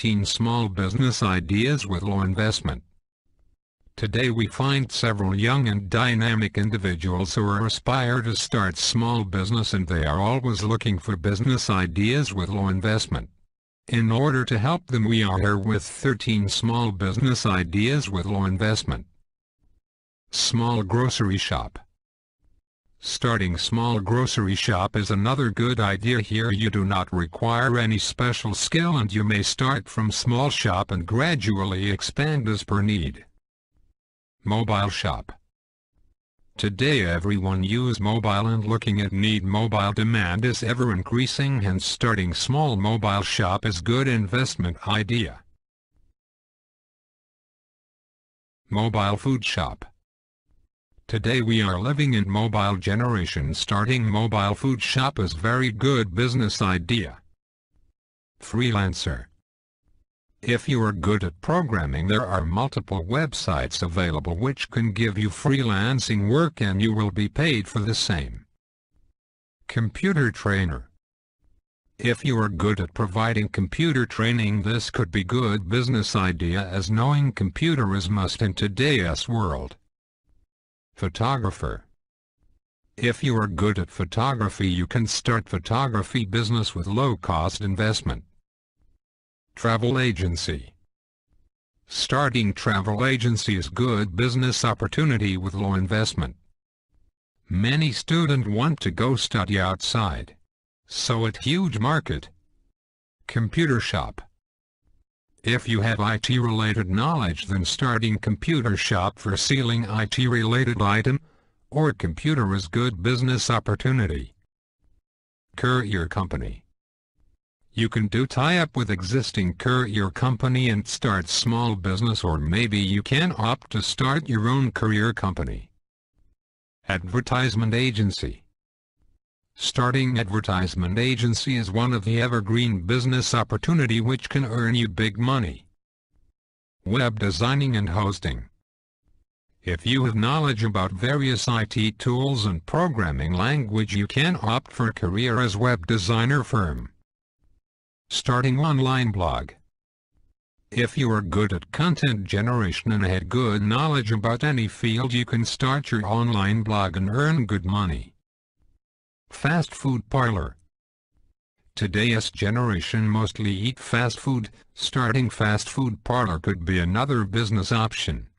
14 Small Business Ideas with Low Investment. Today we find several young and dynamic individuals who aspire to start small business, and they are always looking for business ideas with low investment. In order to help them, we are here with 13 small business ideas with low investment. Small grocery shop. Starting small grocery shop is another good idea. Here you do not require any special skill, and you may start from small shop and gradually expand as per need. Mobile shop. Today everyone uses mobile, and looking at need, mobile demand is ever increasing, and starting small mobile shop is good investment idea. Mobile food shop. Today we are living in mobile generation. Starting mobile food shop is very good business idea. Freelancer. If you are good at programming, there are multiple websites available which can give you freelancing work, and you will be paid for the same. Computer trainer. If you are good at providing computer training, this could be good business idea, as knowing computer is must in today's world. Photographer. If you are good at photography, you can start photography business with low cost investment. Travel agency. Starting travel agency is good business opportunity with low investment. Many students want to go study outside, so it's huge market. Computer shop. If you have IT-related knowledge, then starting computer shop for selling IT-related item or computer is good business opportunity. Courier company. You can do tie-up with existing courier company and start small business, or maybe you can opt to start your own courier company. Advertisement agency. Starting advertisement agency is one of the evergreen business opportunity which can earn you big money. Web designing and hosting. If you have knowledge about various IT tools and programming language, you can opt for a career as web designer firm. Starting online blog. If you are good at content generation and had good knowledge about any field, you can start your online blog and earn good money. Fast food parlor. Today's generation mostly eat fast food. Starting fast food parlor could be another business option.